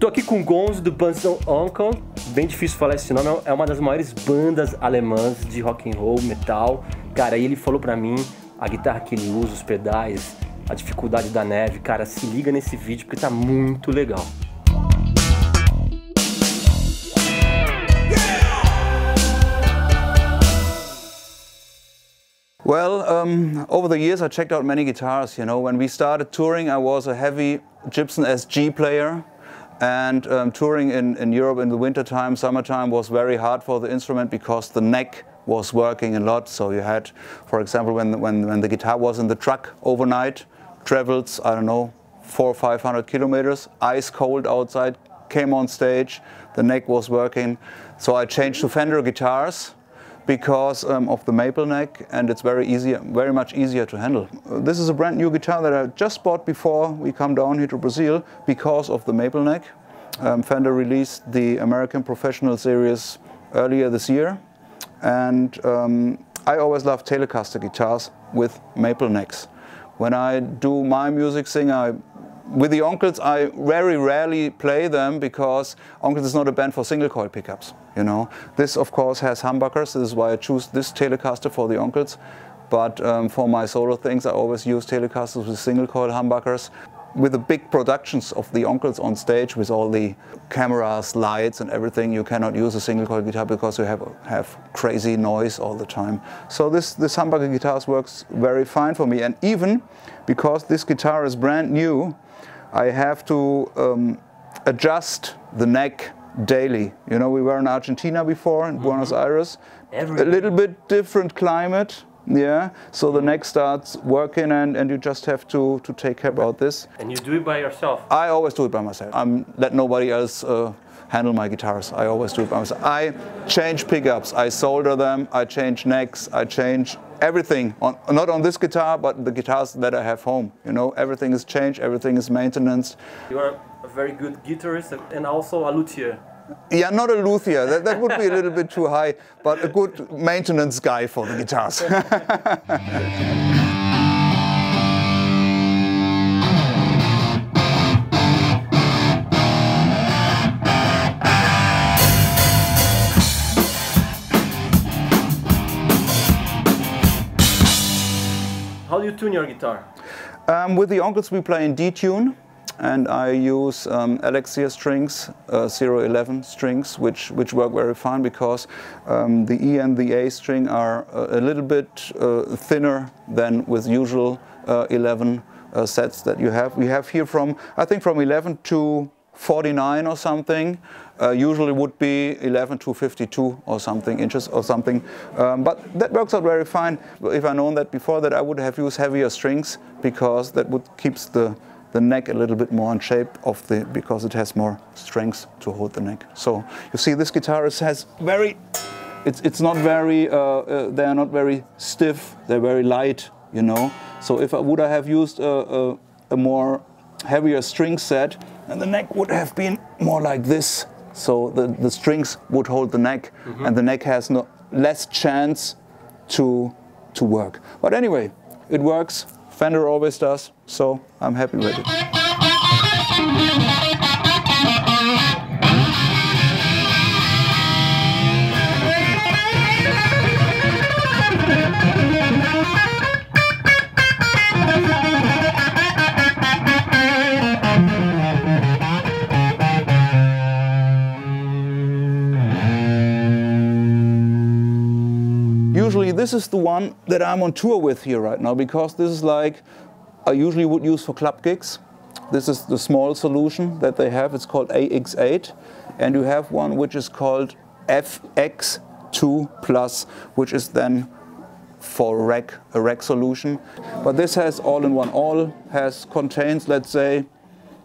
Tô aqui com o Gonzo do Böhse Onkelz, bem difícil falar esse nome, é uma das maiores bandas alemãs de rock and roll, metal. Cara, aí ele falou pra mim a guitarra que ele usa, os pedais, a dificuldade da neve. Cara, se liga nesse vídeo porque tá muito legal. Well, over the years I checked out many guitars, you know. When we started touring I was a heavy Gibson SG player. And touring in Europe in the wintertime, summertime was very hard for the instrument because the neck was working a lot. So you had, for example, when the guitar was in the truck overnight, traveled, I don't know, 400 or 500 kilometers, ice cold outside, came on stage, the neck was working. So I changed to Fender guitars because of the maple neck, and it's very much easier to handle. This is a brand new guitar that I just bought before we come down here to Brazil because of the maple neck. Fender released the American Professional Series earlier this year, and I always love Telecaster guitars with maple necks. When I do my music thing, with the Onkelz, I very rarely play them because Onkelz is not a band for single coil pickups, you know. This, of course, has humbuckers. This is why I choose this Telecaster for the Onkelz. But for my solo things, I always use Telecasters with single coil humbuckers. With the big productions of the Onkelz on stage, with all the cameras, lights and everything, you cannot use a single coil guitar because you have crazy noise all the time. So this humbucker guitar works very fine for me. And even because this guitar is brand new, I have to adjust the neck daily. You know, we were in Argentina before, in Buenos Aires. A little bit different climate. Yeah, so the neck starts working and you just have to take care about this. And you do it by yourself? I always do it by myself. I let nobody else handle my guitars. I always do it by myself. I change pickups, I solder them, I change necks, I change everything. Not on this guitar, but the guitars that I have home. You know, everything is changed, everything is maintenance. You are a very good guitarist and also a luthier. Yeah, not a luthier, that would be a little bit too high, but a good maintenance guy for the guitars. How do you tune your guitar? With the Onkelz we play in D-tune. And I use Elixir strings, 011 strings, which work very fine because the E and the A string are a little bit thinner than with usual 11 sets that you have. We have here from 11 to 49 or something. Usually would be 11 to 52 or something inches or something, but that works out very fine. If I known that before, that I would have used heavier strings because that would keeps the neck a little bit more in shape because it has more strength to hold the neck. So you see, this guitar has they are not very stiff. They're very light, you know. So if I have used a more heavier string set, and the neck would have been more like this. So the strings would hold the neck, and the neck has less chance to work. But anyway, it works. Fender always does, so I'm happy with it. Usually this is the one that I'm on tour with here right now, because this is like I usually would use for club gigs. This is the small solution that they have. It's called AX8, and you have one which is called FX2+, which is then for a rack solution. But this has all-in-one. Contains, let's say,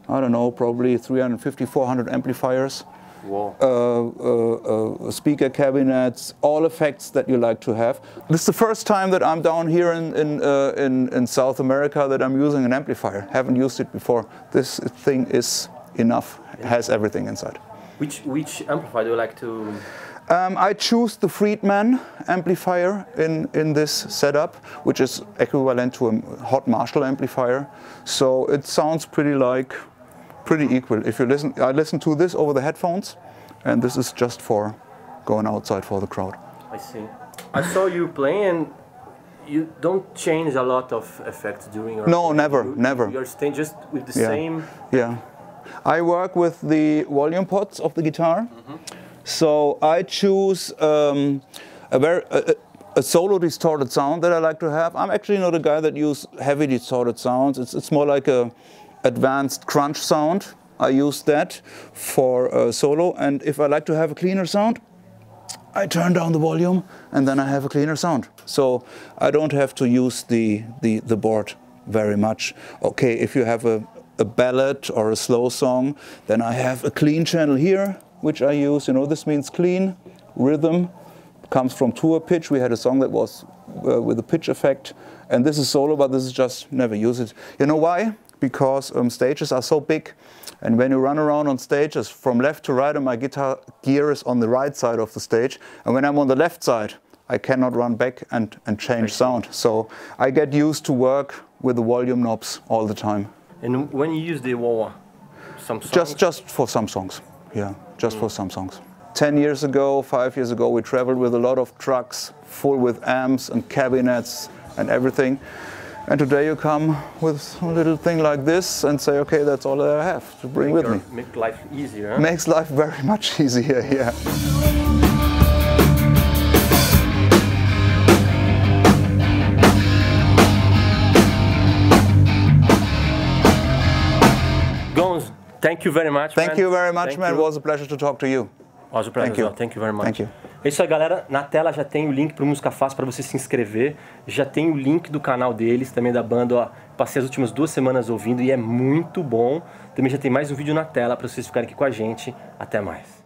I don't know, probably 350, 400 amplifiers. Wow. Speaker cabinets, all effects that you like to have. This is the first time that I'm down here in South America that I'm using an amplifier. Haven't used it before. This thing is enough. It has everything inside. Which amplifier do you like to? I choose the Friedman amplifier in this setup, which is equivalent to a hot Marshall amplifier. So it sounds pretty like pretty equal. If you listen, I listen to this over the headphones, and this is just for going outside for the crowd. I see. I saw you playing. You don't change a lot of effects during your No, play. Never, you, never. You're staying just with the same... Yeah. I work with the volume pots of the guitar. Mm-hmm. So I choose a solo distorted sound that I like to have. I'm actually not a guy that uses heavy distorted sounds. It's more like an advanced crunch sound. I use that for a solo. And if I like to have a cleaner sound, I turn down the volume and then I have a cleaner sound. So I don't have to use the board very much. Okay, if you have a ballad or a slow song, then I have a clean channel here, which I use. You know, this means clean. Rhythm comes from tour pitch. We had a song that was with a pitch effect. And this is solo, but this is just never use it. You know why? Because stages are so big. And when you run around on stages from left to right, and my guitar gear is on the right side of the stage. And when I'm on the left side, I cannot run back and change sound. So I get used to work with the volume knobs all the time. And when you use the wah-wah, some songs? Just for some songs, yeah, just for some songs. 10 years ago, 5 years ago, we traveled with a lot of trucks full with amps and cabinets and everything. And today you come with a little thing like this and say, okay, that's all that I have to bring with me. Make life easier. Makes life very much easier, yeah. Gonzo, thank you very much, man. Thank you very much, man. It was a pleasure to talk to you. Was a pleasure. Thank you. Thank you very much. Thank you. É isso aí, galera. Na tela já tem o link para o Música Fácil para você se inscrever. Já tem o link do canal deles, também da banda. Ó, passei as últimas 2 semanas ouvindo e é muito bom. Também já tem mais um vídeo na tela para vocês ficarem aqui com a gente. Até mais.